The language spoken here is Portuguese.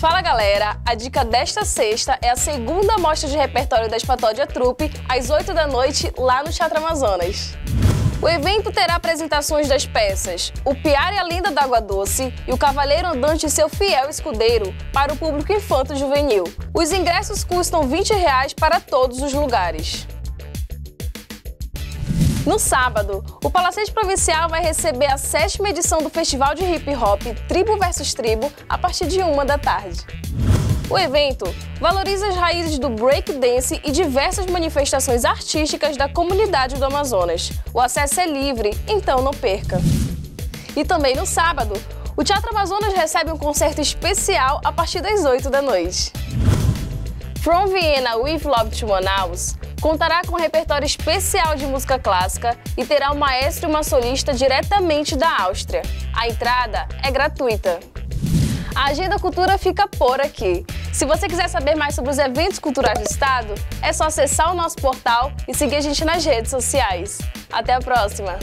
Fala galera, a dica desta sexta é a segunda mostra de repertório da Espatódia Trupe, às 8 da noite, lá no Teatro Amazonas. O evento terá apresentações das peças O Piar e a Linda da Água Doce e O Cavaleiro Andante e Seu Fiel Escudeiro para o público infanto-juvenil. Os ingressos custam R$20 para todos os lugares. No sábado, o Palacete Provincial vai receber a 7ª edição do Festival de Hip Hop Tribo versus Tribo a partir de 13h. O evento valoriza as raízes do breakdance e diversas manifestações artísticas da comunidade do Amazonas. O acesso é livre, então não perca! E também no sábado, o Teatro Amazonas recebe um concerto especial a partir das 8 da noite. From Vienna, We've Loved Manaus contará com um repertório especial de música clássica e terá um maestro e uma solista diretamente da Áustria. A entrada é gratuita. A Agenda Cultura fica por aqui. Se você quiser saber mais sobre os eventos culturais do estado, é só acessar o nosso portal e seguir a gente nas redes sociais. Até a próxima!